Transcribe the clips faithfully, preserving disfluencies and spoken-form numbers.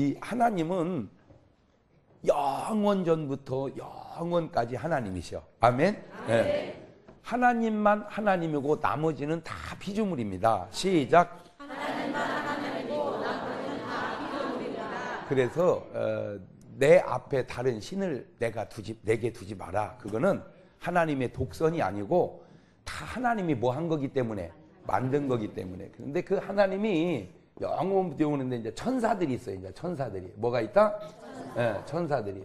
이 하나님은 영원 전부터 영원까지 하나님이셔. 아멘. 아멘. 네. 하나님만 하나님이고 나머지는 다 피조물입니다. 시작. 하나님만 하나님이고 나머지는 다 피조물이다. 그래서 어, 내 앞에 다른 신을 내가 두지 내게 두지 마라. 그거는 하나님의 독선이 아니고 다 하나님이 뭐 한 거기 때문에 만든 거기 때문에. 그런데 그 하나님이 영원부터 오는데 이제 천사들이 있어요. 이제 천사들이 뭐가 있다? 천사. 예, 천사들이.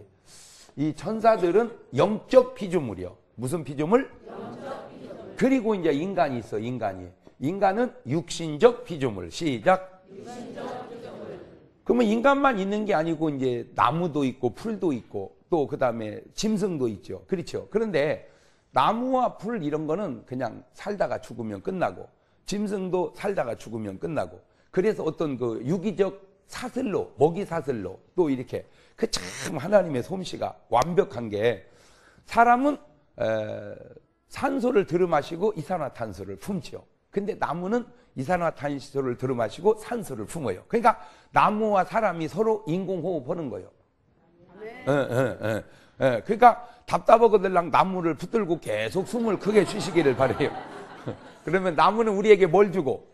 이 천사들은 영적 피조물이요. 무슨 피조물? 영적 피조물. 그리고 이제 인간이 있어. 인간이. 인간은 육신적 피조물. 시작. 육신적 피조물. 그러면 인간만 있는 게 아니고 이제 나무도 있고 풀도 있고 또 그다음에 짐승도 있죠. 그렇죠. 그런데 나무와 풀 이런 거는 그냥 살다가 죽으면 끝나고 짐승도 살다가 죽으면 끝나고. 그래서 어떤 그 유기적 사슬로, 먹이 사슬로 또 이렇게 그 참 하나님의 솜씨가 완벽한 게 사람은 에, 산소를 들이마시고 이산화탄소를 품죠. 근데 나무는 이산화탄소를 들이마시고 산소를 품어요. 그러니까 나무와 사람이 서로 인공호흡하는 거예요. 네. 에, 에, 에, 에. 그러니까 답답하거들랑 나무를 붙들고 계속 숨을 크게 쉬시기를 바래요. 그러면 나무는 우리에게 뭘 주고?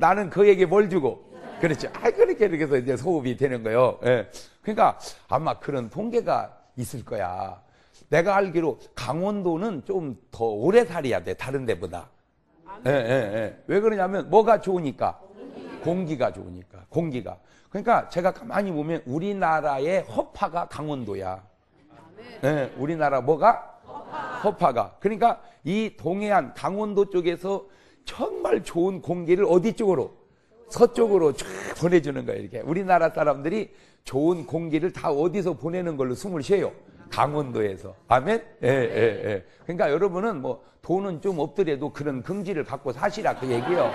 나는 그에게 뭘 주고? 그렇죠. 아, 그렇게, 이렇게 해서 이제 소흡이 되는 거예요. 예. 그러니까 아마 그런 통계가 있을 거야. 내가 알기로 강원도는 좀 더 오래 살아야 돼. 다른 데보다. 예, 예, 예. 왜 그러냐면 뭐가 좋으니까? 공기가 좋으니까. 공기가. 그러니까 제가 가만히 보면 우리나라의 허파가 강원도야. 예, 우리나라 뭐가? 허파가. 그러니까 이 동해안 강원도 쪽에서 정말 좋은 공기를 어디 쪽으로? 서쪽으로 쭉 보내주는 거예요. 이렇게 우리나라 사람들이 좋은 공기를 다 어디서 보내는 걸로 숨을 쉬어요? 강원도에서. 아멘? 예, 예, 예. 그러니까 여러분은 뭐 돈은 좀 없더라도 그런 긍지를 갖고 사시라 그 얘기요.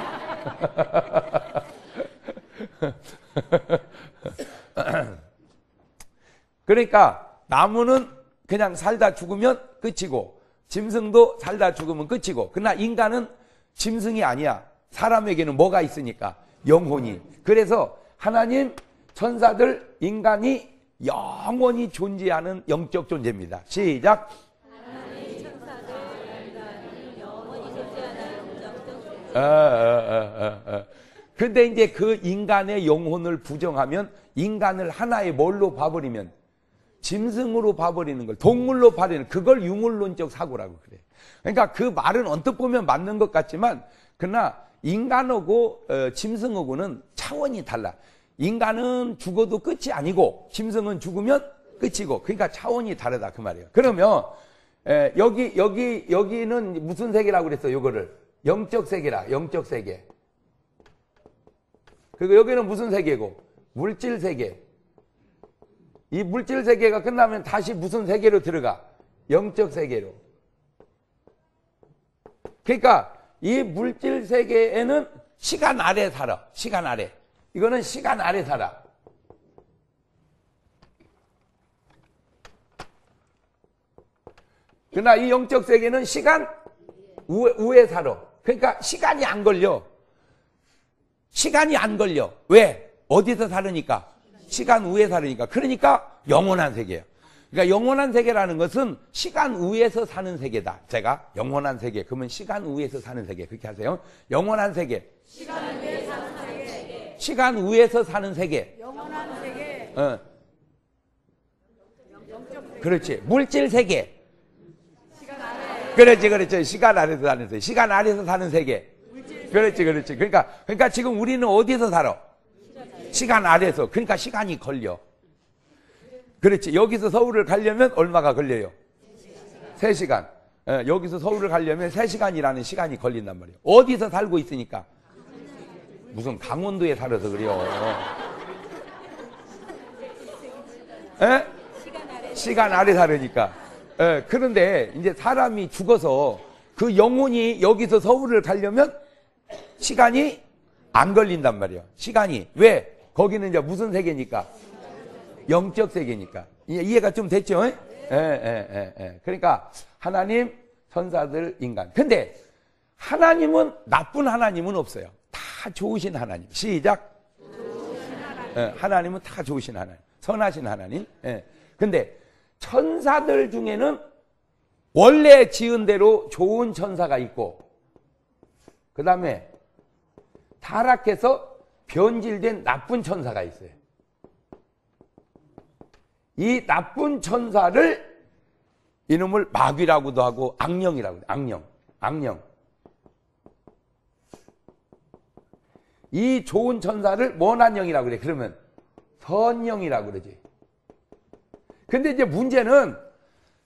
그러니까 나무는 그냥 살다 죽으면 끝이고 짐승도 살다 죽으면 끝이고 그러나 인간은 짐승이 아니야. 사람에게는 뭐가 있으니까? 영혼이. 그래서 하나님, 천사들, 인간이 영원히 존재하는 영적 존재입니다. 시작. 하나님, 천사들, 인간이 영원히 존재하는 영적 존재. 아, 아, 아, 아. 근데 이제 그 인간의 영혼을 부정하면 인간을 하나의 뭘로 봐버리면 짐승으로 봐버리는 걸, 동물로 봐버리는 그걸 유물론적 사고라고 그래. 그러니까 그 말은 언뜻 보면 맞는 것 같지만 그러나 인간하고 어, 짐승하고는 차원이 달라. 인간은 죽어도 끝이 아니고 짐승은 죽으면 끝이고 그러니까 차원이 다르다 그 말이에요. 그러면 에, 여기 여기 여기는 무슨 세계라고 그랬어? 요거를 영적 세계라. 영적 세계. 그리고 여기는 무슨 세계고? 물질 세계. 이 물질 세계가 끝나면 다시 무슨 세계로 들어가? 영적 세계로. 그러니까 이 물질 세계에는 시간 아래 살아. 시간 아래. 이거는 시간 아래 살아. 그러나 이 영적 세계는 시간 우에, 우에 살아. 그러니까 시간이 안 걸려. 시간이 안 걸려. 왜? 어디서 살으니까? 시간 우에 살으니까. 그러니까 영원한 세계예요. 그러니까 영원한 세계라는 것은 시간 우에서 사는 세계다. 제가 영원한 세계. 그러면 시간 우에서 사는 세계. 그렇게 하세요. 영원한 세계. 시간 우에서 사는 세계. 시간 우에서 사는 세계. 영원한 세계. 어. 영적 세계. 그렇지. 물질 세계. 시간 아래. 그렇지, 그렇지. 시간 아래서 사는 세계. 시간 아래서 사는 세계. 물질 세계. 그렇지, 그렇지. 그러니까 그러니까 지금 우리는 어디서 살아? 시간 아래서. 그러니까 시간이 걸려. 그렇지. 여기서 서울을 가려면 얼마가 걸려요? 세 시간. 예, 여기서 서울을 가려면 세 시간이라는 시간이 걸린단 말이에요. 어디서 살고 있으니까? 무슨 강원도에 살아서 그래요. 예? 시간 아래 살으니까. 예, 그런데 이제 사람이 죽어서 그 영혼이 여기서 서울을 가려면 시간이 안 걸린단 말이에요. 시간이. 왜? 거기는 이제 무슨 세계니까? 영적 세계니까. 이해가 좀 됐죠? 네. 에, 에, 에, 에. 그러니까 하나님, 천사들, 인간. 근데 하나님은 나쁜 하나님은 없어요. 다 좋으신 하나님. 시작. 좋으신 하나님. 예, 하나님은 다 좋으신 하나님, 선하신 하나님. 예. 근데 천사들 중에는 원래 지은 대로 좋은 천사가 있고, 그 다음에 타락해서 변질된 나쁜 천사가 있어요. 이 나쁜 천사를 이놈을 마귀라고도 하고 악령이라고 해요. 악령, 악령. 이 좋은 천사를 원한 영이라고 그래. 그러면 선영이라고 그러지. 근데 이제 문제는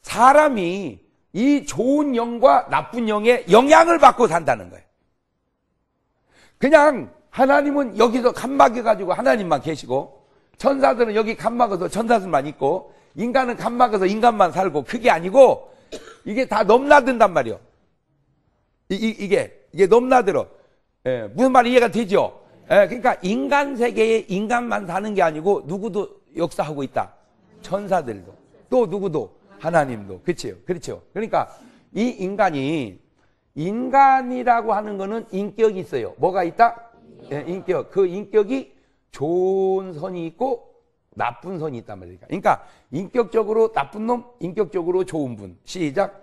사람이 이 좋은 영과 나쁜 영에 영향을 받고 산다는 거예요. 그냥 하나님은 여기서 칸막혀가지고 하나님만 계시고, 천사들은 여기 칸막아서 천사들만 있고, 인간은 칸막아서 인간만 살고, 그게 아니고 이게 다 넘나든단 말이에요. 이, 이, 이게 이게 넘나들어. 예, 무슨 말 이해가 되죠? 예, 그러니까 인간 세계에 인간만 사는 게 아니고 누구도 역사하고 있다. 천사들도, 또 누구도, 하나님도. 그렇죠, 그렇죠. 그러니까 이 인간이, 인간이라고 하는 거는 인격이 있어요. 뭐가 있다? 예, 인격. 그 인격이 좋은 선이 있고 나쁜 선이 있단 말이에요. 그러니까 인격적으로 나쁜 놈, 인격적으로 좋은 분. 시작.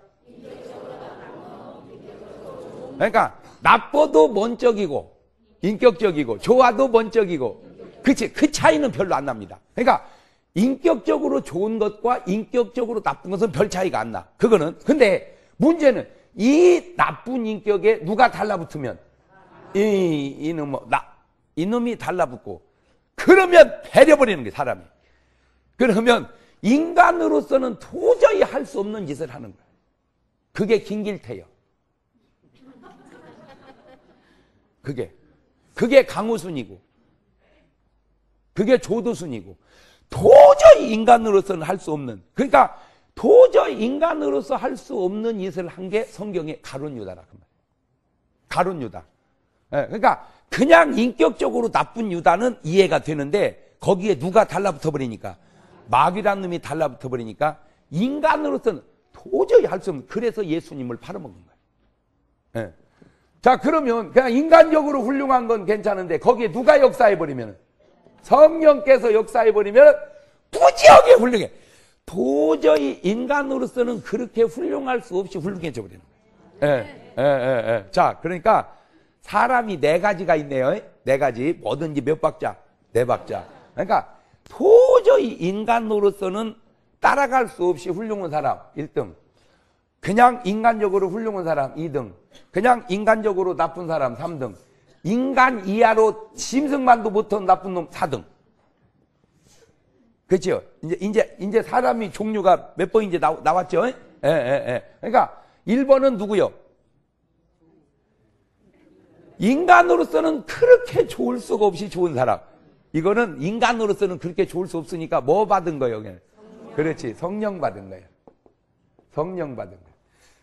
그러니까 나빠도 원적이고, 인격적이고, 좋아도 원적이고. 그치? 그 차이는 별로 안 납니다. 그러니까 인격적으로 좋은 것과 인격적으로 나쁜 것은 별 차이가 안 나. 그거는. 근데 문제는 이 나쁜 인격에 누가 달라붙으면 이, 이놈, 나, 이놈이 달라붙고, 그러면 배려버리는 거예요, 사람이. 그러면 인간으로서는 도저히 할 수 없는 짓을 하는 거예요. 그게 김길태예요. 그게 그게 강우순이고, 그게 조두순이고, 도저히 인간으로서는 할 수 없는, 그러니까 도저히 인간으로서 할 수 없는 짓을 한 게 성경의 가룟유다라 그 말이에요. 가룟유다. 예, 그러니까 그냥 인격적으로 나쁜 유다는 이해가 되는데, 거기에 누가 달라붙어 버리니까, 마귀라는 놈이 달라붙어 버리니까 인간으로서는 도저히 할 수 없는, 그래서 예수님을 팔아먹은 거예요. 예. 자, 그러면 그냥 인간적으로 훌륭한 건 괜찮은데, 거기에 누가 역사해버리면, 성령께서 역사해버리면 무지하게 훌륭해. 도저히 인간으로서는 그렇게 훌륭할 수 없이 훌륭해져 버리는 거예요. 네. 예, 예, 예, 예. 자, 그러니까 사람이 네 가지가 있네요. 네 가지. 뭐든지 몇 박자? 네 박자. 그러니까 도저히 인간으로서는 따라갈 수 없이 훌륭한 사람 일 등, 그냥 인간적으로 훌륭한 사람 이 등, 그냥 인간적으로 나쁜 사람 삼 등, 인간 이하로 짐승만도 못한 나쁜 놈 사 등. 그렇죠? 이제 이제 이제 사람이 종류가 몇 번인지 나, 나왔죠? 예, 예, 예. 그러니까 일 번은 누구요? 인간으로서는 그렇게 좋을 수가 없이 좋은 사람. 이거는 인간으로서는 그렇게 좋을 수 없으니까 뭐 받은 거예요? 그냥. 그렇지, 성령 받은 거예요. 성령 받은 거예요.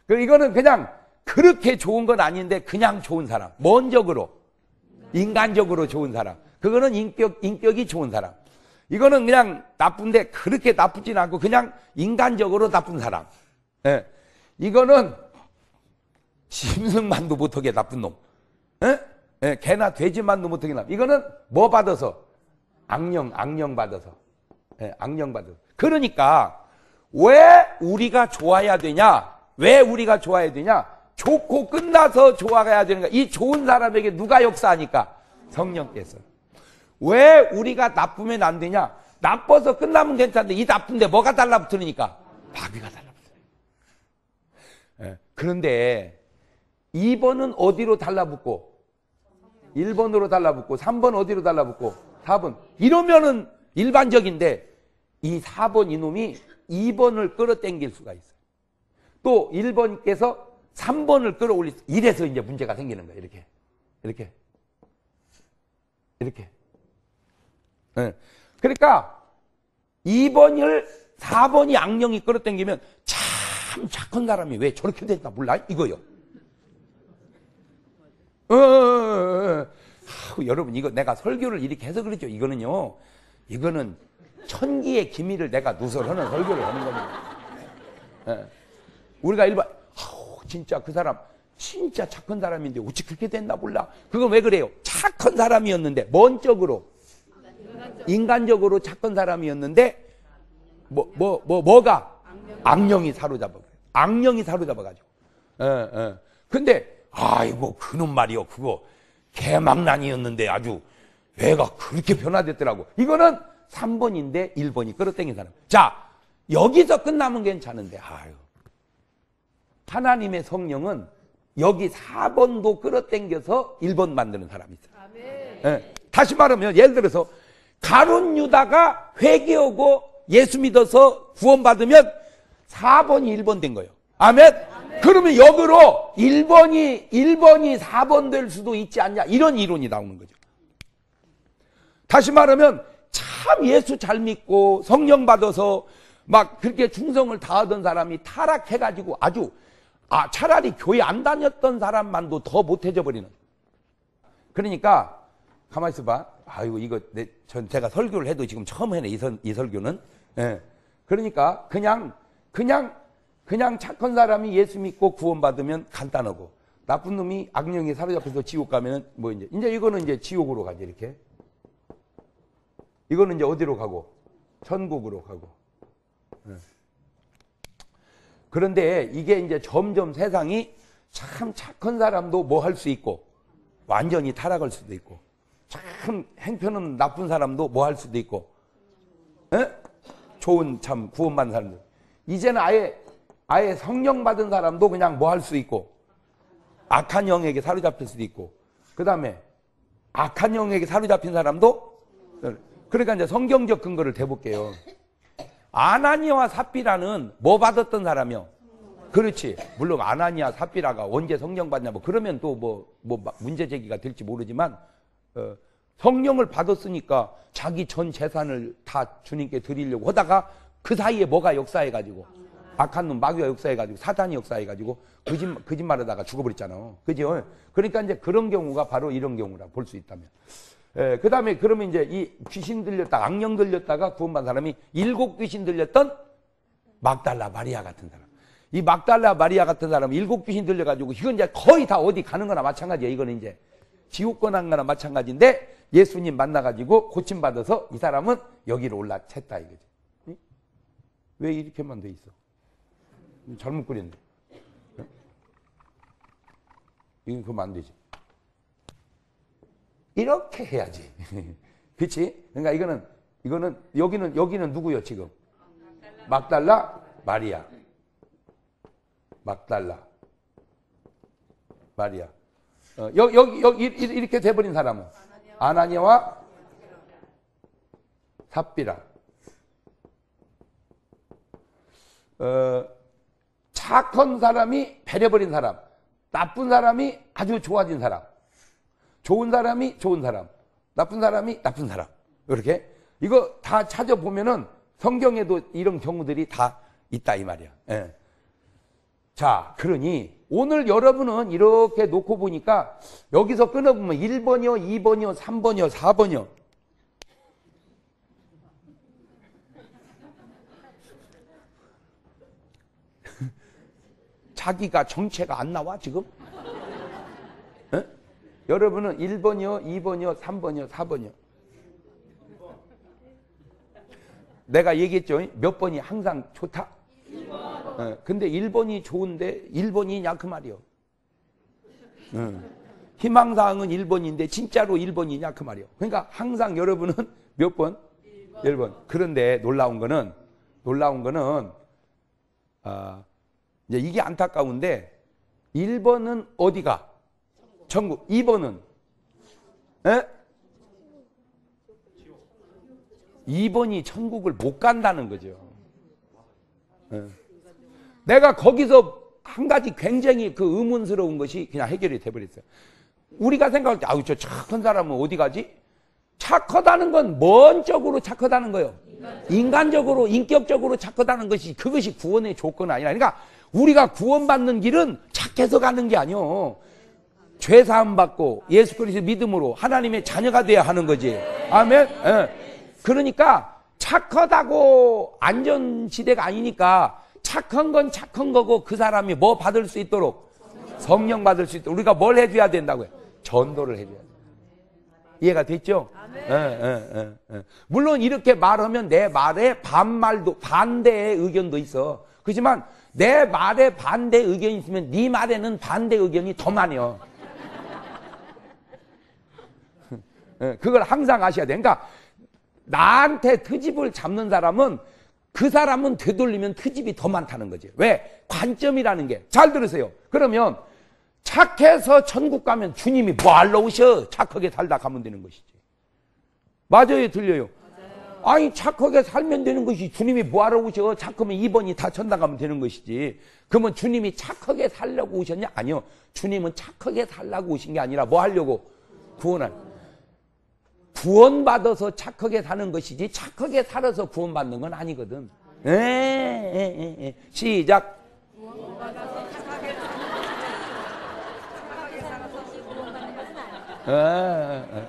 그리고 이거는 그냥 그렇게 좋은 건 아닌데 그냥 좋은 사람, 원적으로 인간적으로 좋은 사람. 그거는 인격, 인격이 좋은 사람. 이거는 그냥 나쁜데 그렇게 나쁘진 않고 그냥 인간적으로 나쁜 사람. 예. 이거는 짐승만도 못하게 나쁜 놈. 예? 예, 개나 돼지만도 못하게 나쁜. 이거는 뭐 받아서? 악령, 악령 받아서. 예, 악령 받아서. 그러니까 왜 우리가 좋아야 되냐? 왜 우리가 좋아야 되냐? 좋고 끝나서 좋아가야 되는가? 이 좋은 사람에게 누가 역사하니까? 성령께서. 왜 우리가 나쁘면 안 되냐? 나빠서 끝나면 괜찮은데, 이 나쁜데 뭐가 달라붙으니까? 마귀가 달라붙어요. 예. 그런데 이 번은 어디로 달라붙고, 일 번으로 달라붙고, 삼 번 어디로 달라붙고, 사 번. 이러면은 일반적인데, 이 사 번 이놈이 이 번을 끌어당길 수가 있어요. 또 일 번께서 삼 번을 끌어올릴 수, 이래서 이제 문제가 생기는 거예요. 이렇게, 이렇게, 이렇게. 네. 그러니까 이 번을 사 번이 악령이 끌어당기면, 참 착한 사람이 왜 저렇게 됐나 몰라, 이거요. 어, 어, 어, 어. 아우, 여러분, 이거 내가 설교를 이렇게 해서 그러죠. 이거는요, 이거는 천기의 기밀을 내가 누설하는 설교를 하는 겁니다. 네. 우리가 일반, 진짜 그 사람 진짜 착한 사람인데 어찌 그렇게 됐나 몰라. 그건 왜 그래요? 착한 사람이었는데 원적으로 인간적으로 착한 사람이었는데 뭐, 뭐, 뭐, 뭐가? 악령이 사로잡아. 악령이 사로잡아가지고. 예, 예. 근데, 아이고, 그놈 말이요. 그거, 개망난이었는데 아주, 애가 그렇게 변화됐더라고. 이거는 삼 번인데 일 번이 끌어당긴 사람. 자, 여기서 끝나면 괜찮은데, 아유. 하나님의 성령은 여기 사 번도 끌어당겨서 일 번 만드는 사람이 있어요. 아멘. 예. 다시 말하면, 예를 들어서, 가룟 유다가 회개하고 예수 믿어서 구원받으면 사 번이 일 번 된 거예요. 아멘? 아멘. 그러면 역으로 일 번이, 일 번이 사 번 될 수도 있지 않냐. 이런 이론이 나오는 거죠. 다시 말하면 참 예수 잘 믿고 성령 받아서 막 그렇게 충성을 다하던 사람이 타락해가지고 아주 아, 차라리 교회 안 다녔던 사람만도 더 못해져 버리는. 그러니까, 가만히 있어봐. 아이고, 이거, 내, 전, 제가 설교를 해도 지금 처음 해네, 이, 선, 이 설교는. 예. 그러니까, 그냥, 그냥, 그냥 착한 사람이 예수 믿고 구원받으면 간단하고, 나쁜 놈이 악령에 사로잡혀서 지옥 가면은, 뭐, 이제, 이제 이거는 이제 지옥으로 가지, 이렇게. 이거는 이제 어디로 가고? 천국으로 가고. 예. 그런데 이게 이제 점점 세상이 참 착한 사람도 뭐 할 수 있고, 완전히 타락할 수도 있고, 참 행편없는 나쁜 사람도 뭐 할 수도 있고, 에? 좋은 참 구원받은 사람들 이제는 아예 아예 성령 받은 사람도 그냥 뭐 할 수 있고, 악한 영에게 사로잡힐 수도 있고, 그 다음에 악한 영에게 사로잡힌 사람도. 그러니까 이제 성경적 근거를 대볼게요. 아나니아와 삽비라는 뭐 받았던 사람이요? 그렇지. 물론 아나니아 삽비라가 언제 성령 받냐 뭐 그러면 또 뭐 뭐 문제 제기가 될지 모르지만. 어, 성령을 받았으니까 자기 전 재산을 다 주님께 드리려고 하다가 그 사이에 뭐가 역사해가지고 악한 놈 마귀가 역사해가지고 사탄이 역사해가지고 거짓, 거짓말하다가 죽어버렸잖아. 그죠? 그러니까 이제 그런 경우가 바로 이런 경우라 볼 수 있다면. 예, 그 다음에 그러면 이제 이 귀신 들렸다 악령 들렸다가 구원받은 사람이 일곱 귀신 들렸던 막달라 마리아 같은 사람. 이 막달라 마리아 같은 사람은 일곱 귀신 들려가지고 이건 이제 거의 다 어디 가는 거나 마찬가지야. 이거는 이제 지옥 권한과나 마찬가지인데 예수님 만나가지고 고침받아서 이 사람은 여기로 올라챘다 이거지. 응? 왜 이렇게만 돼 있어? 잘못 그렸네. 응? 이건 그러면 안 되지. 이렇게 해야지. 그치? 그러니까 이거는, 이거는, 여기는, 여기는 누구요, 지금? 막달라 마리아. 막달라 마리아. 어, 여기, 여기, 여기, 이렇게 돼버린 사람은? 아나니아와 삽비라. 어, 착한 사람이 배려버린 사람. 나쁜 사람이 아주 좋아진 사람. 좋은 사람이 좋은 사람. 나쁜 사람이 나쁜 사람. 이렇게. 이거 다 찾아보면은 성경에도 이런 경우들이 다 있다, 이 말이야. 예. 자, 그러니. 오늘 여러분은 이렇게 놓고 보니까 여기서 끊어보면 일 번이요, 이 번이요, 삼 번이요, 사 번이요. 자기가 정체가 안 나와, 지금? 에? 여러분은 일 번이요, 이 번이요, 삼 번이요, 사 번이요. 내가 얘기했죠. 몇 번이 항상 좋다. 예, 근데 일 번이 좋은데 일 번이냐 그 말이요. 예, 희망사항은 일 번인데 진짜로 일 번이냐 그 말이요. 그러니까 항상 여러분은 몇 번? 일 번. 일 번. 그런데 놀라운 거는 놀라운 거는 아, 이제 이게 안타까운데 일 번은 어디가? 천국. 이 번은? 예? 이 번이 천국을 못 간다는 거죠. 예. 내가 거기서 한 가지 굉장히 그 의문스러운 것이 그냥 해결이 돼버렸어요. 우리가 생각할 때, 아우, 저 착한 사람은 어디 가지? 착하다는 건 뭔적으로 착하다는 거예요. 인간적으로. 인간적으로, 인격적으로 착하다는 것이 그것이 구원의 조건 아니라. 그러니까 우리가 구원받는 길은 착해서 가는 게 아니오. 죄 사함 받고 예수 그리스도 믿음으로 하나님의 자녀가 돼야 하는 거지. 아멘. 예. 그러니까 착하다고 안전지대가 아니니까. 착한 건 착한 거고 그 사람이 뭐 받을 수 있도록? 성령 받을 수 있도록 우리가 뭘 해줘야 된다고요? 전도를 해줘야 돼요. 이해가 됐죠? 네. 에, 에, 에, 에. 물론 이렇게 말하면 내 말에 반말도 반대의 의견도 있어. 그렇지만 내 말에 반대 의견이 있으면 네 말에는 반대 의견이 더 많아요. 그걸 항상 아셔야 돼. 그러니까 나한테 트집을 잡는 사람은 그 사람은 되돌리면 트집이 더 많다는 거지. 왜? 관점이라는 게. 잘 들으세요. 그러면 착해서 천국 가면 주님이 뭐 하러 오셔? 착하게 살다 가면 되는 것이지. 맞아요? 들려요? 맞아요. 아니 착하게 살면 되는 것이 주님이 뭐 하러 오셔? 착하면 이 번이 다 천당 가면 되는 것이지. 그러면 주님이 착하게 살려고 오셨냐? 아니요. 주님은 착하게 살라고 오신 게 아니라 뭐 하려고? 구원할. 구원받아서 착하게 사는 것이지 착하게 살아서 구원받는 건 아니거든. 에, 에, 에, 에. 시작. 구원받아서 착하게 살아서 구원받는 것은 아니야.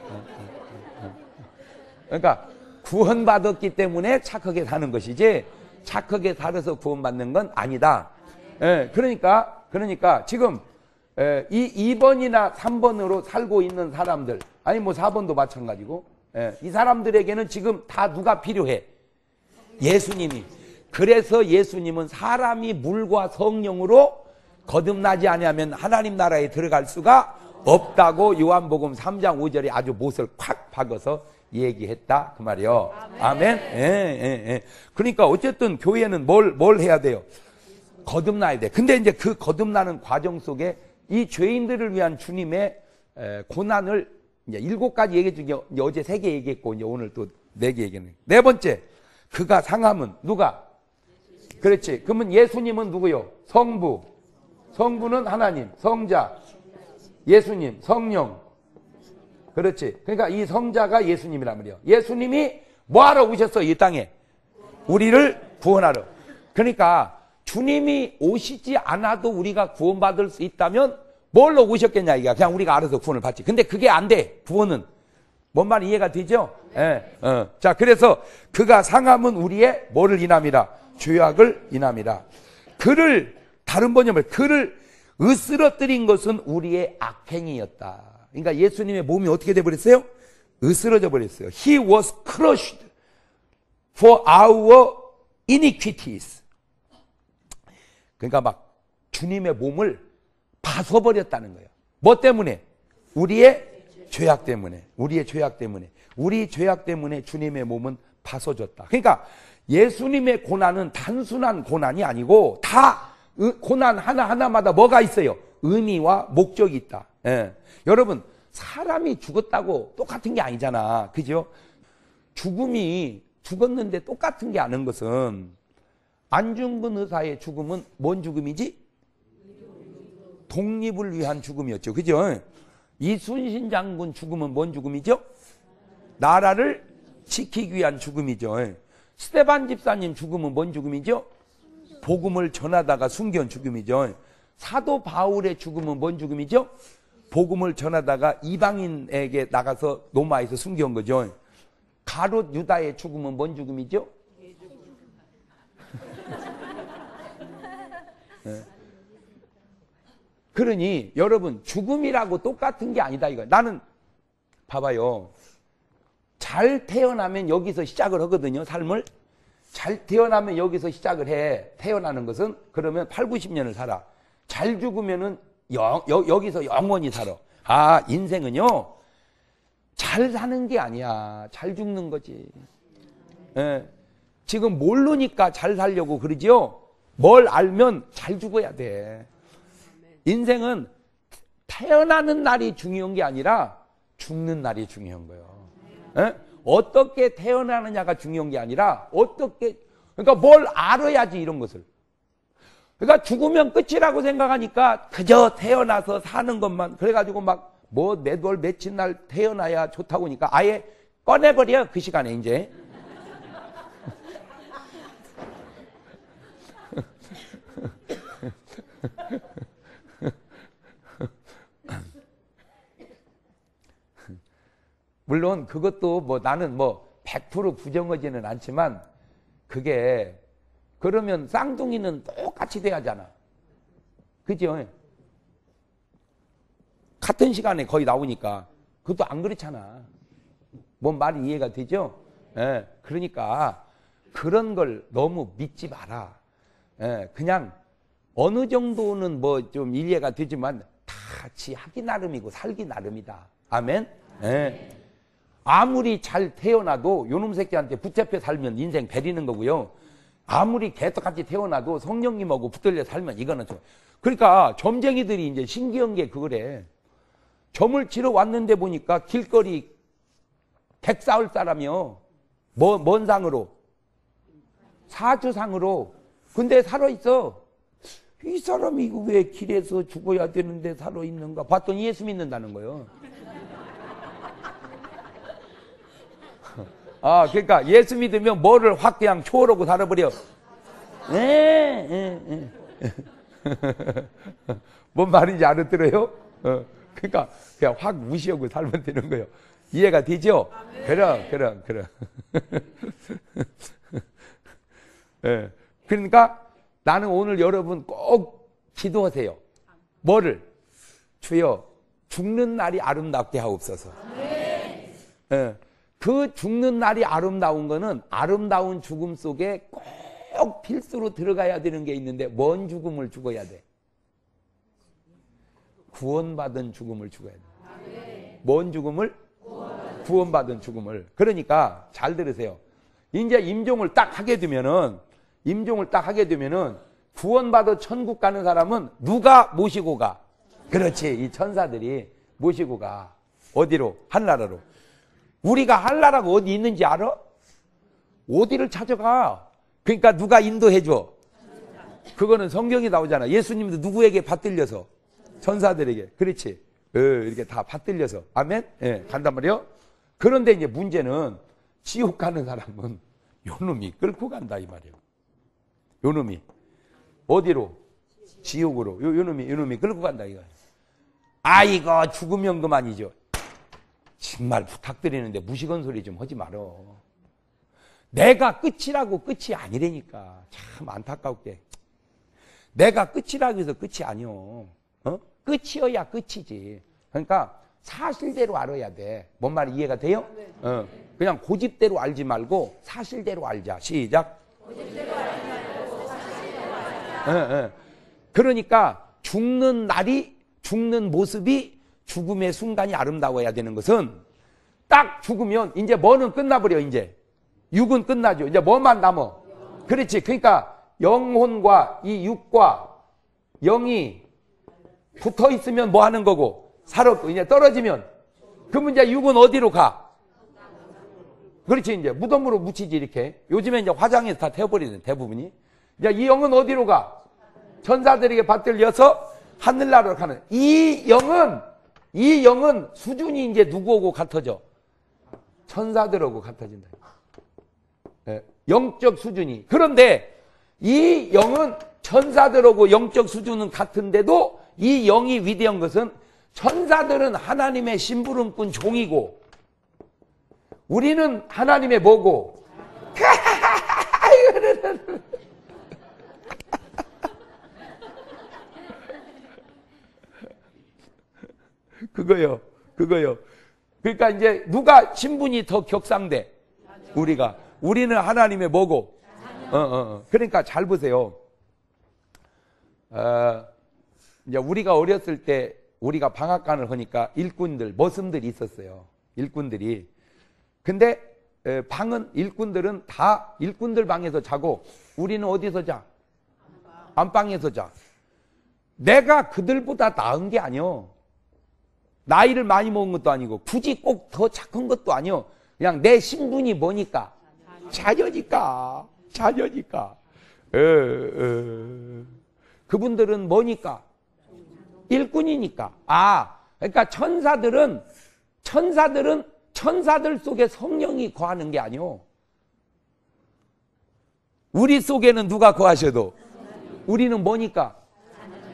그러니까 구원받았기 때문에 착하게 사는 것이지 착하게 살아서 구원받는 건 아니다. 에, 그러니까 그러니까 지금 에, 이 이 번이나 삼 번으로 살고 있는 사람들, 아니 뭐 사 번도 마찬가지고, 에, 이 사람들에게는 지금 다 누가 필요해? 예수님이. 그래서 예수님은 사람이 물과 성령으로 거듭나지 아니하면 하나님 나라에 들어갈 수가 없다고 요한복음 삼 장 오 절에 아주 못을 콱 박아서 얘기했다 그 말이요. 아멘. 예, 예, 예. 그러니까 어쨌든 교회는 뭘, 뭘 해야 돼요? 거듭나야 돼. 근데 이제 그 거듭나는 과정 속에 이 죄인들을 위한 주님의 고난을 이제 일곱 가지 얘기해 준 게 어제 세 개 얘기했고 이제 오늘 또 네 개 얘기했네. 네 번째, 그가 상함은 누가? 그렇지. 그러면 예수님은 누구요? 성부. 성부는 하나님, 성자, 예수님, 성령. 그렇지. 그러니까 이 성자가 예수님이란 말이에요. 예수님이 뭐하러 오셨어? 이 땅에 우리를 구원하러. 그러니까 주님이 오시지 않아도 우리가 구원받을 수 있다면 뭘로 오셨겠냐, 이게. 그냥 우리가 알아서 구원을 받지. 근데 그게 안 돼, 구원은. 뭔 말 이해가 되죠? 네. 예, 어. 자, 그래서 그가 상함은 우리의 뭐를 인함이라? 죄악을 인함이라. 그를, 다른 번역을, 그를 으스러뜨린 것은 우리의 악행이었다. 그러니까 예수님의 몸이 어떻게 돼버렸어요? 으스러져 버렸어요. He was crushed for our iniquities. 그러니까 막 주님의 몸을 파서버렸다는 거예요. 뭐 때문에? 우리의 죄악 때문에. 우리의 죄악 때문에. 우리 죄악 때문에 주님의 몸은 파서졌다. 그러니까 예수님의 고난은 단순한 고난이 아니고 다 고난 하나하나마다 뭐가 있어요? 의미와 목적이 있다. 예. 여러분, 사람이 죽었다고 똑같은 게 아니잖아. 그죠? 죽음이 죽었는데 똑같은 게 아닌 것은, 안중근 의사의 죽음은 뭔 죽음이지? 독립을 위한 죽음이었죠. 그죠? 이순신 장군 죽음은 뭔 죽음이죠? 나라를 지키기 위한 죽음이죠. 스테반 집사님 죽음은 뭔 죽음이죠? 복음을 전하다가 숨겨온 죽음이죠. 사도 바울의 죽음은 뭔 죽음이죠? 복음을 전하다가 이방인에게 나가서 로마에서 숨겨온 거죠. 가롯 유다의 죽음은 뭔 죽음이죠? 네. 그러니 여러분, 죽음이라고 똑같은 게 아니다 이거. 나는 봐봐요, 잘 태어나면 여기서 시작을 하거든요. 삶을 잘 태어나면 여기서 시작을 해. 태어나는 것은. 그러면 팔, 구십 년을 살아. 잘 죽으면은 여, 여, 여기서 영원히 살아. 아, 인생은요 잘 사는 게 아니야, 잘 죽는 거지. 예. 지금 모르니까 잘 살려고 그러지요. 뭘 알면 잘 죽어야 돼. 인생은 태어나는 날이 중요한 게 아니라 죽는 날이 중요한 거예요. 에? 어떻게 태어나느냐가 중요한 게 아니라 어떻게, 그러니까 뭘 알아야지 이런 것을. 그러니까 죽으면 끝이라고 생각하니까 그저 태어나서 사는 것만, 그래가지고 막 뭐 몇 월 며칠 날 태어나야 좋다고 하니까 아예 꺼내버려, 그 시간에 이제. 물론 그것도 뭐 나는 뭐 백 퍼센트 부정하지는 않지만, 그게 그러면 쌍둥이는 똑같이 돼야 하잖아. 그죠? 같은 시간에 거의 나오니까. 그것도 안 그렇잖아. 뭔 말이 이해가 되죠? 예, 그러니까 그런 걸 너무 믿지 마라. 예, 그냥 어느 정도는 뭐 좀 이해가 되지만 다 같이 하기 나름이고 살기 나름이다. 아멘? 예. 아무리 잘 태어나도 요놈 새끼한테 붙잡혀 살면 인생 베리는 거고요. 아무리 개떡같이 태어나도 성령님하고 붙들려 살면 이거는 좀. 그러니까 점쟁이들이 이제 신기한 게 그거래. 점을 치러 왔는데 보니까 길거리 객 싸울 사람이요. 뭐, 뭔 상으로? 사주상으로. 근데 살아있어. 이 사람이 왜 길에서 죽어야 되는데 살아있는가? 봤더니 예수 믿는다는 거예요. 아, 그러니까 예수 믿으면 뭐를 확 그냥 초월하고 살아버려. 예, 예, 예. 뭔 말인지 알아들어요? 어, 그러니까 그냥 확 무시하고 살면 되는 거예요. 이해가 되죠? 아, 네. 그럼, 그럼, 그럼. 예. 그러니까 나는 오늘 여러분 꼭 기도하세요. 뭐를? 주여, 죽는 날이 아름답게 하옵소서. 네. 예. 그 죽는 날이 아름다운 거는 아름다운 죽음 속에 꼭 필수로 들어가야 되는 게 있는데, 뭔 죽음을 죽어야 돼? 구원받은 죽음을 죽어야 돼. 아, 네. 뭔 죽음을? 구원받은, 구원받은 죽음을. 그러니까 잘 들으세요. 이제 임종을 딱 하게 되면은, 임종을 딱 하게 되면은, 구원받아 천국 가는 사람은 누가 모시고 가? 그렇지. 이 천사들이 모시고 가. 어디로? 하늘나라로. 우리가 하늘나라가 어디 있는지 알아? 어디를 찾아가? 그러니까 누가 인도해줘? 그거는 성경에 나오잖아. 예수님도 누구에게 받들려서? 천사들에게. 그렇지. 어, 이렇게 다 받들려서. 아멘? 예, 간단 말이요. 그런데 이제 문제는 지옥 가는 사람은 요놈이 끌고 간다, 이 말이에요. 요놈이. 어디로? 지옥으로. 요, 요놈이, 요놈이 끌고 간다, 이거예요. 아이고, 죽으면 그만이죠. 정말 부탁드리는데 무식한 소리 좀 하지 말어. 내가 끝이라고 끝이 아니라니까. 참 안타깝게. 내가 끝이라고 해서 끝이 아니오. 어? 끝이어야 끝이지. 그러니까 사실대로 알아야 돼. 뭔 말 이해가 돼요? 어. 그냥 고집대로 알지 말고 사실대로 알자. 시작. 고집대로 알지 말고 사실대로 알자. 어, 어. 그러니까 죽는 날이, 죽는 모습이, 죽음의 순간이 아름다워야 되는 것은, 딱 죽으면 이제 뭐는 끝나버려. 이제 육은 끝나죠. 이제 뭐만 남아? 그렇지. 그러니까 영혼과 이 육과 영이 붙어 있으면 뭐 하는 거고, 살았고, 이제 떨어지면 그 문제. 육은 어디로 가? 그렇지. 이제 무덤으로 묻히지. 이렇게 요즘에 이제 화장해서 다 태워버리는 대부분이. 이제 이 영은 어디로 가? 천사들에게 받들려서 하늘나라로 가는 이 영은, 이 영은 수준이 이제 누구하고 같아져? 천사들하고 같아진다. 네, 영적 수준이. 그런데 이 영은 천사들하고 영적 수준은 같은데도, 이 영이 위대한 것은 천사들은 하나님의 심부름꾼 종이고, 우리는 하나님의 뭐고? 그거요. 그거요. 그러니까 이제 누가 신분이 더 격상돼? 우리가. 우리는 하나님의 뭐고? 어, 어, 어. 그러니까 잘 보세요. 어, 이제 우리가 어렸을 때 우리가 방학간을 하니까 일꾼들, 머슴들이 있었어요. 일꾼들이. 근데 방은, 일꾼들은 다 일꾼들 방에서 자고, 우리는 어디서 자? 안방에서 자. 내가 그들보다 나은 게 아니요. 나이를 많이 먹은 것도 아니고, 굳이 꼭 더 착한 것도 아니요. 그냥 내 신분이 뭐니까? 자녀니까. 자녀니까. 에, 에. 그분들은 뭐니까? 일꾼이니까. 아, 그러니까 천사들은, 천사들은 천사들 속에 성령이 거하는 게 아니오. 우리 속에는 누가 거하셔도 우리는 뭐니까?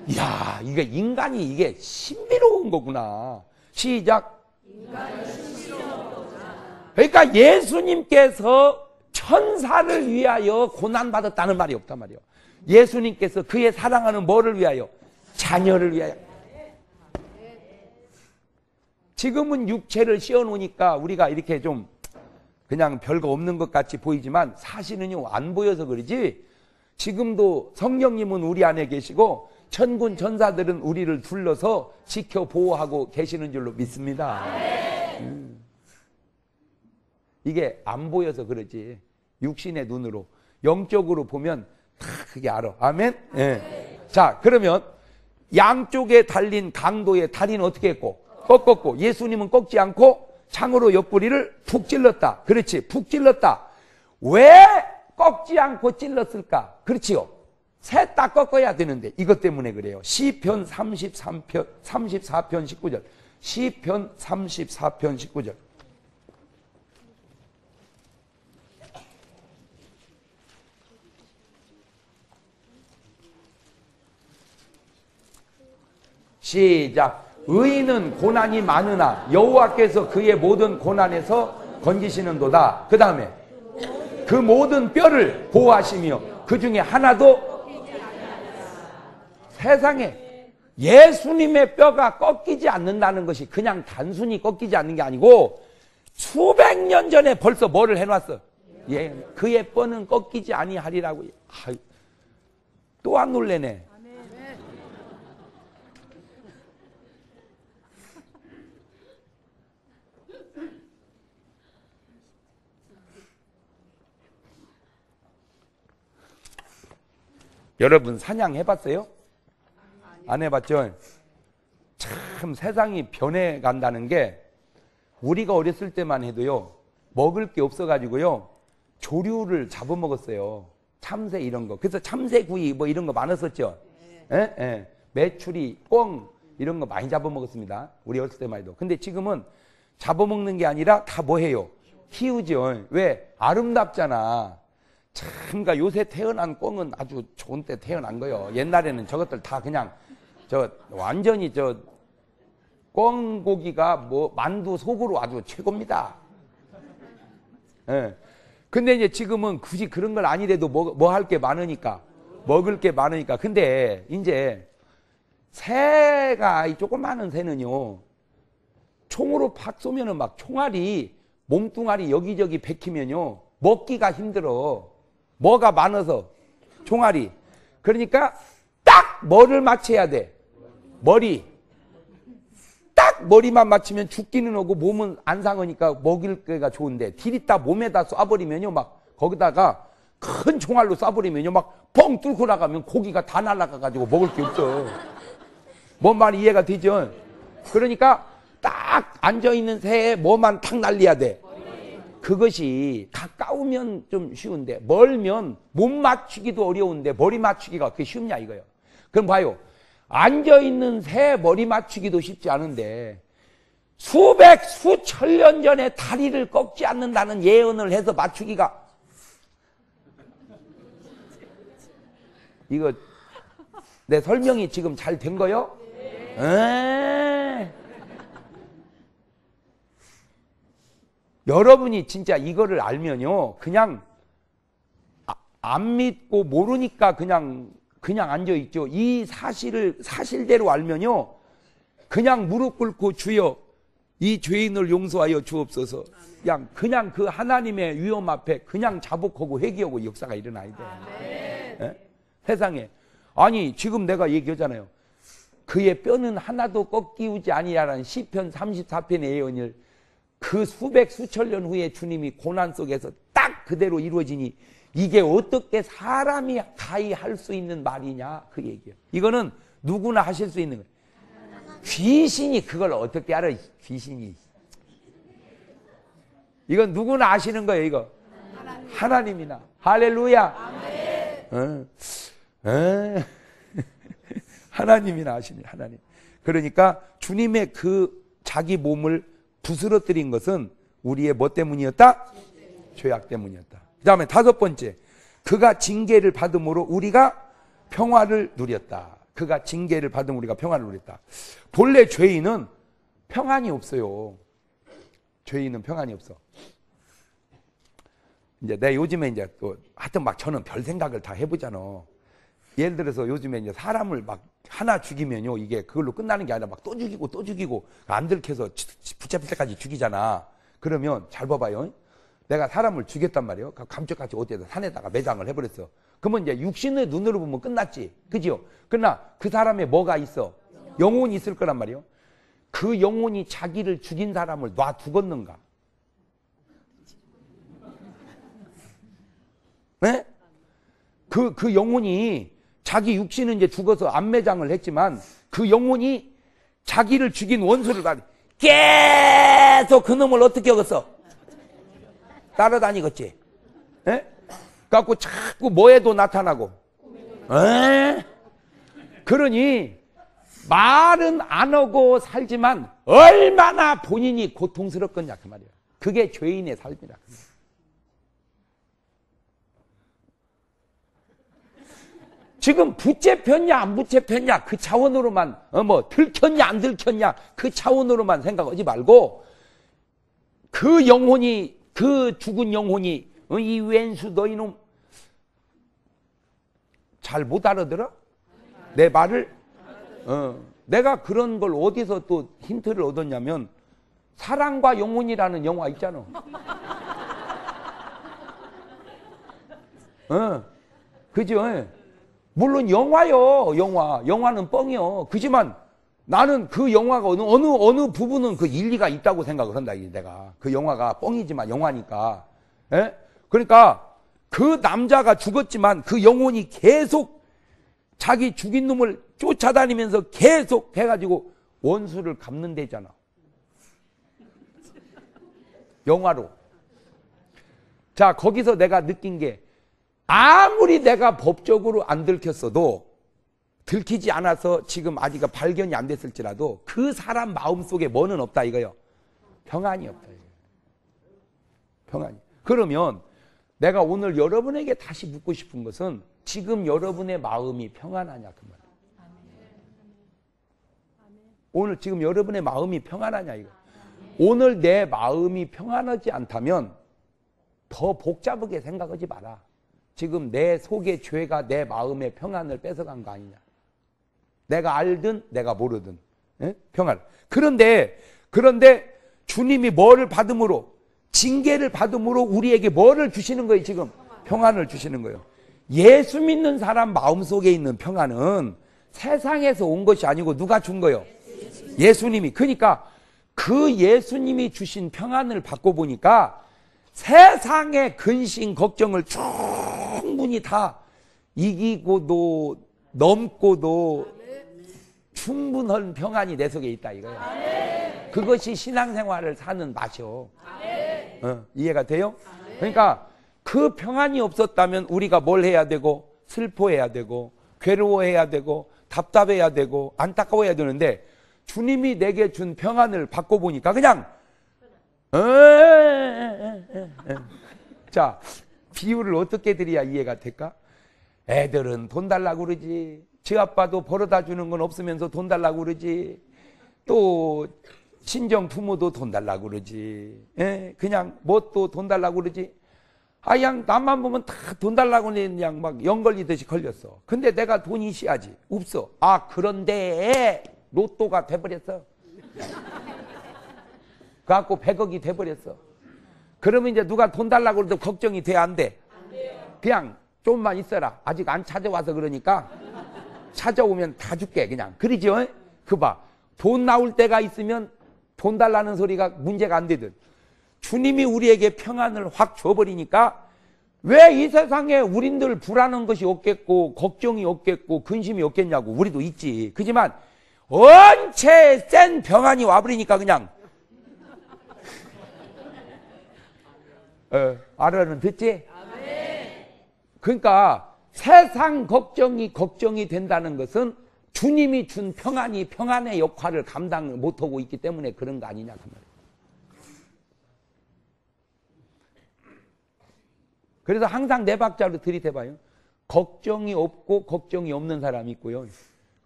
이야, 이게 인간이, 이게 신비로운 거구나. 시작. 인간이 신비로운 거구나. 그러니까 예수님께서 천사를 위하여 고난받았다는 말이 없단 말이에요. 예수님께서 그의 사랑하는 뭐를 위하여? 자녀를 위하여. 지금은 육체를 씌워놓으니까 우리가 이렇게 좀 그냥 별거 없는 것 같이 보이지만 사실은요, 안 보여서 그러지. 지금도 성령님은 우리 안에 계시고 천군 천사들은 우리를 둘러서 지켜 보호하고 계시는 줄로 믿습니다. 음. 이게 안 보여서 그러지. 육신의 눈으로, 영적으로 보면 다 그게 알아. 아멘? 예. 자, 그러면 양쪽에 달린 강도의 다리는 어떻게 했고? 꺾었고, 예수님은 꺾지 않고 창으로 옆구리를 푹 찔렀다. 그렇지, 푹 찔렀다. 왜 꺾지 않고 찔렀을까? 그렇지요. 셋 다 꺾어야 되는데 이것 때문에 그래요. 시편 삼십삼 편, 삼십사 편 십구 절. 시편 삼십사 편 십구 절. 시작. 의인은 고난이 많으나 여호와께서 그의 모든 고난에서 건지시는도다. 그 다음에 그 모든 뼈를 보호하시며 그 중에 하나도 세상에 예수님의 뼈가 꺾이지 않는다는 것이 그냥 단순히 꺾이지 않는 게 아니고 수백 년 전에 벌써 뭐를 해놨어. 예, 그의 뼈는 꺾이지 아니하리라고. 아유, 또 안 놀래네. 여러분 사냥 해봤어요? 안 해봤죠? 참 세상이 변해간다는 게 우리가 어렸을 때만 해도요, 먹을 게 없어가지고요 조류를 잡아먹었어요. 참새 이런 거. 그래서 참새구이 뭐 이런 거 많았었죠. 예? 예. 메추리, 꿩 이런 거 많이 잡아먹었습니다. 우리 어렸을 때만 해도. 근데 지금은 잡아먹는 게 아니라 다 뭐 해요? 키우죠. 왜? 아름답잖아. 참, 그러니까 요새 태어난 꿩은 아주 좋은 때 태어난 거예요. 옛날에는 저것들 다 그냥, 저, 완전히 저, 꿩 고기가 뭐, 만두 속으로 아주 최고입니다. 예. 근데 이제 지금은 굳이 그런 걸 아니래도 뭐, 뭐 할 게 많으니까. 먹을 게 많으니까. 근데, 이제, 새가, 이 조그마한 새는요, 총으로 팍 쏘면은 막 총알이, 몸뚱아리 여기저기 베키면요, 먹기가 힘들어. 뭐가 많아서 종아리. 그러니까 딱 뭐를 맞춰야 돼. 머리. 딱 머리만 맞추면 죽기는 오고 몸은 안 상하니까 먹일 게가 좋은데 딜있다 몸에다 쏴버리면요 막 거기다가 큰 종알로 쏴버리면요 막 뻥 뚫고 나가면 고기가 다 날아가가지고 먹을 게 없어. 뭔 말 이해가 되죠? 그러니까 딱 앉아있는 새에 뭐만 탁 날려야 돼. 그것이 가까우면 좀 쉬운데 멀면 못 맞추기도 어려운데 머리 맞추기가 그게 쉽냐 이거예요. 그럼 봐요. 앉아있는 새 머리 맞추기도 쉽지 않은데 수백 수천 년 전에 다리를 꺾지 않는다는 예언을 해서 맞추기가 이거 내 설명이 지금 잘 된 거요? 네. 여러분이 진짜 이거를 알면요, 그냥 아, 안 믿고 모르니까 그냥 그냥 앉아 있죠. 이 사실을 사실대로 알면요, 그냥 무릎 꿇고 주여 이 죄인을 용서하여 주옵소서. 그냥 그냥 그 하나님의 위엄 앞에 그냥 자복하고 회개하고 역사가 일어나야 돼. 아, 네. 네? 세상에 아니 지금 내가 얘기하잖아요. 그의 뼈는 하나도 꺾이우지 아니라는 시편 삼십사 편의 예언을. 그 수백 수천 년 후에 주님이 고난 속에서 딱 그대로 이루어지니 이게 어떻게 사람이 가히 할 수 있는 말이냐 그 얘기예요. 이거는 누구나 하실 수 있는 거예요. 귀신이 그걸 어떻게 알아? 귀신이 이건 누구나 아시는 거예요. 이거 하나님. 하나님이나 할렐루야. 어. 어. 하나님이나 아시는 하나님. 그러니까 주님의 그 자기 몸을 부스러뜨린 것은 우리의 뭐 때문이었다? 죄악 때문이었다. 그 다음에 다섯 번째, 그가 징계를 받음으로 우리가 평화를 누렸다. 그가 징계를 받음 우리가 평화를 누렸다. 본래 죄인은 평안이 없어요. 죄인은 평안이 없어. 이제 내 요즘에 이제 또 하여튼 막 저는 별 생각을 다 해보잖아. 예를 들어서 요즘에 이제 사람을 막 하나 죽이면요, 이게 그걸로 끝나는 게 아니라 막 또 죽이고 또 죽이고 안 들켜서 붙잡힐 때까지 죽이잖아. 그러면 잘 봐봐요. 내가 사람을 죽였단 말이에요. 감쪽같이 어디에다 산에다가 매장을 해버렸어. 그러면 이제 육신의 눈으로 보면 끝났지. 그죠? 그러나 그 사람에 뭐가 있어? 영혼이 있을 거란 말이에요. 그 영혼이 자기를 죽인 사람을 놔두겠는가? 네? 그, 그 영혼이 자기 육신은 이제 죽어서 암매장을 했지만 그 영혼이 자기를 죽인 원수를 받 계속 그놈을 어떻게 하겠어? 따라다니겠지. 예? 그래갖고 자꾸 뭐에도 나타나고. 에? 그러니 말은 안 하고 살지만 얼마나 본인이 고통스럽겠냐 그 말이야. 그게 죄인의 삶이라. 지금 붙잡혔냐 안 붙잡혔냐 그 차원으로만 어 뭐 들켰냐 안 들켰냐 그 차원으로만 생각하지 말고 그 영혼이 그 죽은 영혼이 어, 이 왼수 너희놈 잘 못 알아들어? 내 말을? 어, 내가 그런 걸 어디서 또 힌트를 얻었냐면 사랑과 영혼이라는 영화 있잖아. 어, 그죠? 물론 영화요, 영화. 영화는 뻥이요. 그지만 나는 그 영화가 어느, 어느, 어느 부분은 그 일리가 있다고 생각을 한다, 내가. 그 영화가 뻥이지만 영화니까. 예? 그러니까 그 남자가 죽었지만 그 영혼이 계속 자기 죽인 놈을 쫓아다니면서 계속 해가지고 원수를 갚는 데잖아. 영화로. 자, 거기서 내가 느낀 게 아무리 내가 법적으로 안 들켰어도 들키지 않아서 지금 아직 발견이 안 됐을지라도 그 사람 마음속에 뭐는 없다 이거요. 평안이 없다. 평안이. 그러면 내가 오늘 여러분에게 다시 묻고 싶은 것은 지금 여러분의 마음이 평안하냐 그 말이에요. 오늘 지금 여러분의 마음이 평안하냐 이거. 오늘 내 마음이 평안하지 않다면 더 복잡하게 생각하지 마라. 지금 내 속의 죄가 내 마음의 평안을 뺏어간 거 아니냐. 내가 알든 내가 모르든 에? 평안. 그런데 그런데 주님이 뭐를 받음으로 징계를 받음으로 우리에게 뭐를 주시는 거예요 지금? 평안을 주시는 거예요. 예수 믿는 사람 마음속에 있는 평안은 세상에서 온 것이 아니고 누가 준 거예요? 예수님이. 그러니까 그 예수님이 주신 평안을 받고 보니까 세상의 근심, 걱정을 충분히 다 이기고도 넘고도 충분한 평안이 내 속에 있다 이거예요. 그것이 신앙생활을 사는 맛이요. 어, 이해가 돼요? 그러니까 그 평안이 없었다면 우리가 뭘 해야 되고 슬퍼해야 되고 괴로워해야 되고 답답해야 되고 안타까워해야 되는데 주님이 내게 준 평안을 받고 보니까 그냥 자, 비유를 어떻게 드려야 이해가 될까? 애들은 돈 달라고 그러지. 지 아빠도 벌어다 주는 건 없으면서 돈 달라고 그러지. 또 친정 부모도 돈 달라고 그러지. 예? 그냥 뭐 또 돈 달라고 그러지. 아, 그냥 남만 보면 다 돈 달라고 그냥 막 연걸리듯이 걸렸어. 근데 내가 돈이 있어야지. 없어. 아, 그런데 로또가 돼버렸어. 그래갖고 백억이 돼버렸어. 그러면 이제 누가 돈 달라고 해도 걱정이 돼, 안 돼? 안 돼요. 그냥 좀만 있어라. 아직 안 찾아와서 그러니까 찾아오면 다 줄게, 그냥. 그러죠? 그 봐. 돈 나올 때가 있으면 돈 달라는 소리가 문제가 안 되든. 주님이 우리에게 평안을 확 줘버리니까 왜 이 세상에 우린들 불안한 것이 없겠고, 걱정이 없겠고, 근심이 없겠냐고. 우리도 있지. 그지만, 언체 센 평안이 와버리니까 그냥 어, 알아는 듣지? 그러니까 세상 걱정이 걱정이 된다는 것은 주님이 준 평안이 평안의 역할을 감당을 못하고 있기 때문에 그런 거 아니냐 그 말이에요. 그래서 항상 네 박자로 들이대봐요. 걱정이 없고 걱정이 없는 사람이 있고요.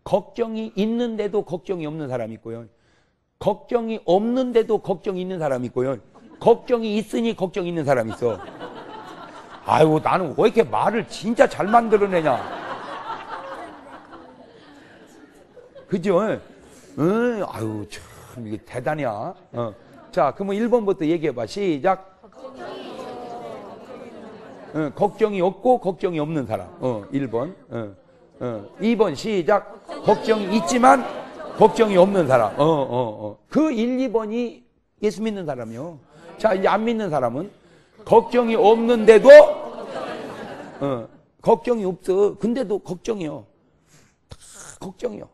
걱정이 있는데도 걱정이 없는 사람이 있고요. 걱정이 없는데도 걱정이 있는 사람이 있고요. 걱정이 있으니 걱정 있는 사람이 있어. 아유, 나는 왜 이렇게 말을 진짜 잘 만들어내냐. 그죠? 응, 아유, 참, 이게 대단이야. 어. 자, 그러면 일 번부터 얘기해봐. 시작. 걱정이 어, 걱정이 없고 걱정이 없는 사람. 어, 일 번. 어, 어. 이 번 시작. 걱정이 있지만 걱정이 없는 사람. 어, 어, 어. 그 일, 이 번이 예수 믿는 사람이요. 자, 이제 안 믿는 사람은 걱정이 없는데도 어, 걱정이 없어. 근데도 걱정이요. 다 걱정이요.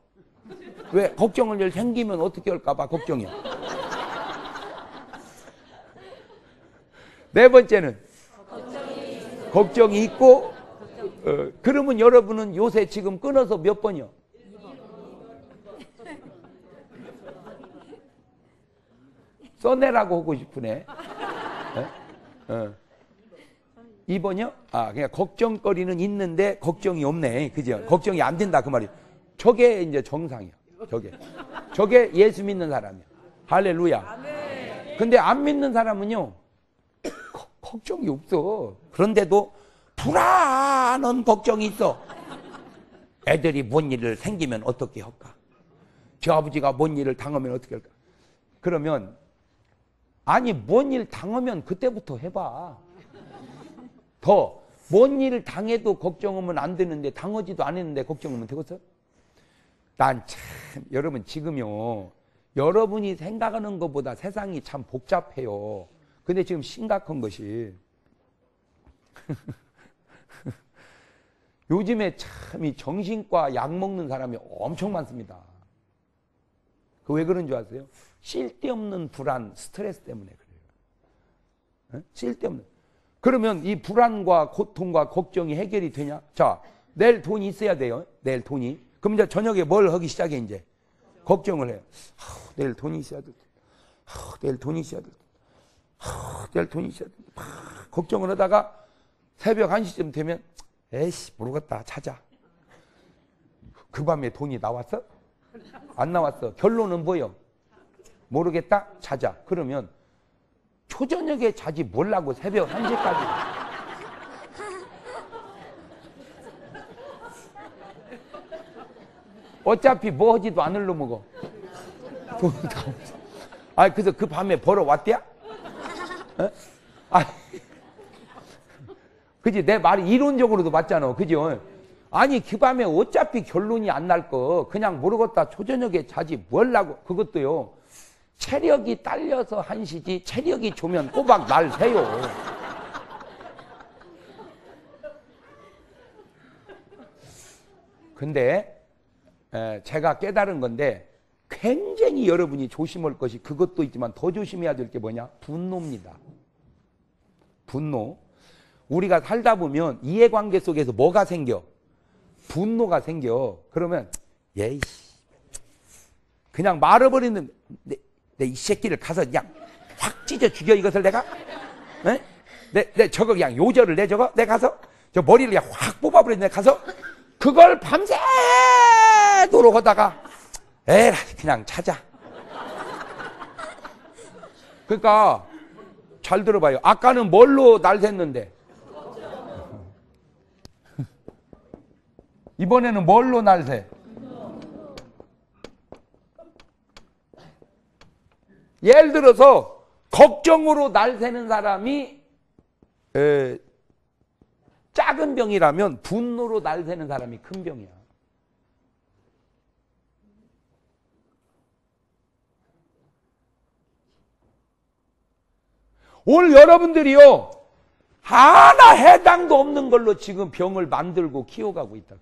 왜? 걱정을 생기면 어떻게 할까봐 걱정이요. 네 번째는 걱정이, 걱정이 있고 걱정이. 어, 그러면 여러분은 요새 지금 끊어서 몇 번이요? 써내라고 하고 싶으네. 어? 어. 이 번이요? 아, 그냥 걱정거리는 있는데 걱정이 없네. 그죠? 걱정이 안 된다 그 말이에요. 저게 이제 정상이야. 저게. 저게 예수 믿는 사람이야. 할렐루야. 근데 안 믿는 사람은요. 거, 걱정이 없어. 그런데도 불안한 걱정이 있어. 애들이 뭔 일을 생기면 어떻게 할까? 저 아버지가 뭔 일을 당하면 어떻게 할까? 그러면 아니 뭔 일 당하면 그때부터 해봐. 더 뭔 일을 당해도 걱정하면 안 되는데 당하지도 안 했는데 걱정하면 되겠어요? 난 참 여러분 지금요 여러분이 생각하는 것보다 세상이 참 복잡해요. 근데 지금 심각한 것이 요즘에 참 이 정신과 약 먹는 사람이 엄청 많습니다. 그 왜 그런 줄 아세요? 쓸데없는 불안, 스트레스 때문에 그래요. 에? 쓸데없는. 그러면 이 불안과 고통과 걱정이 해결이 되냐? 자, 내일 돈이 있어야 돼요. 내일 돈이. 그럼 이제 저녁에 뭘 하기 시작해 이제? 걱정을 해요. 아, 내일 돈이 있어야 돼. 아, 내일 돈이 있어야 돼. 아, 내일 돈이 있어야 돼. 막 걱정을 하다가 새벽 한 시쯤 되면 에이씨 모르겠다 찾아. 그 밤에 돈이 나왔어? 안 나왔어. 결론은 뭐예요? 모르겠다 찾아. 그러면 초저녁에 자지 몰라고 새벽 한 시까지. 어차피 뭐 하지도 않을 놈이고. 아, 그래서 그 밤에 벌어 왔대야? 어? 아, 그지? 내 말이 이론적으로도 맞잖아. 그죠? 아니, 그 밤에 어차피 결론이 안 날 거. 그냥 모르겠다. 초저녁에 자지 뭘라고. 그것도요. 체력이 딸려서 한시지 체력이 좋으면 꼬박 날 새요. 근데 에, 제가 깨달은 건데 굉장히 여러분이 조심할 것이 그것도 있지만 더 조심해야 될 게 뭐냐? 분노입니다. 분노. 우리가 살다 보면 이해관계 속에서 뭐가 생겨? 분노가 생겨. 그러면 예이씨 그냥 말아버리는 내, 내 이 새끼를 가서 그냥 확 찢어 죽여 이것을 내가 에? 내, 내 저거 그냥 요절을 내 저거 내가 가서 저 머리를 그냥 확 뽑아버리는 내가 가서 그걸 밤새 도로 가다가 에라 그냥 찾아. 그러니까 잘 들어봐요. 아까는 뭘로 날 샜는데 이번에는 뭘로 날 새? 예를 들어서 걱정으로 날 새는 사람이 에, 작은 병이라면 분노로 날 새는 사람이 큰 병이야. 오늘 여러분들이요 하나 해당도 없는 걸로 지금 병을 만들고 키워가고 있다.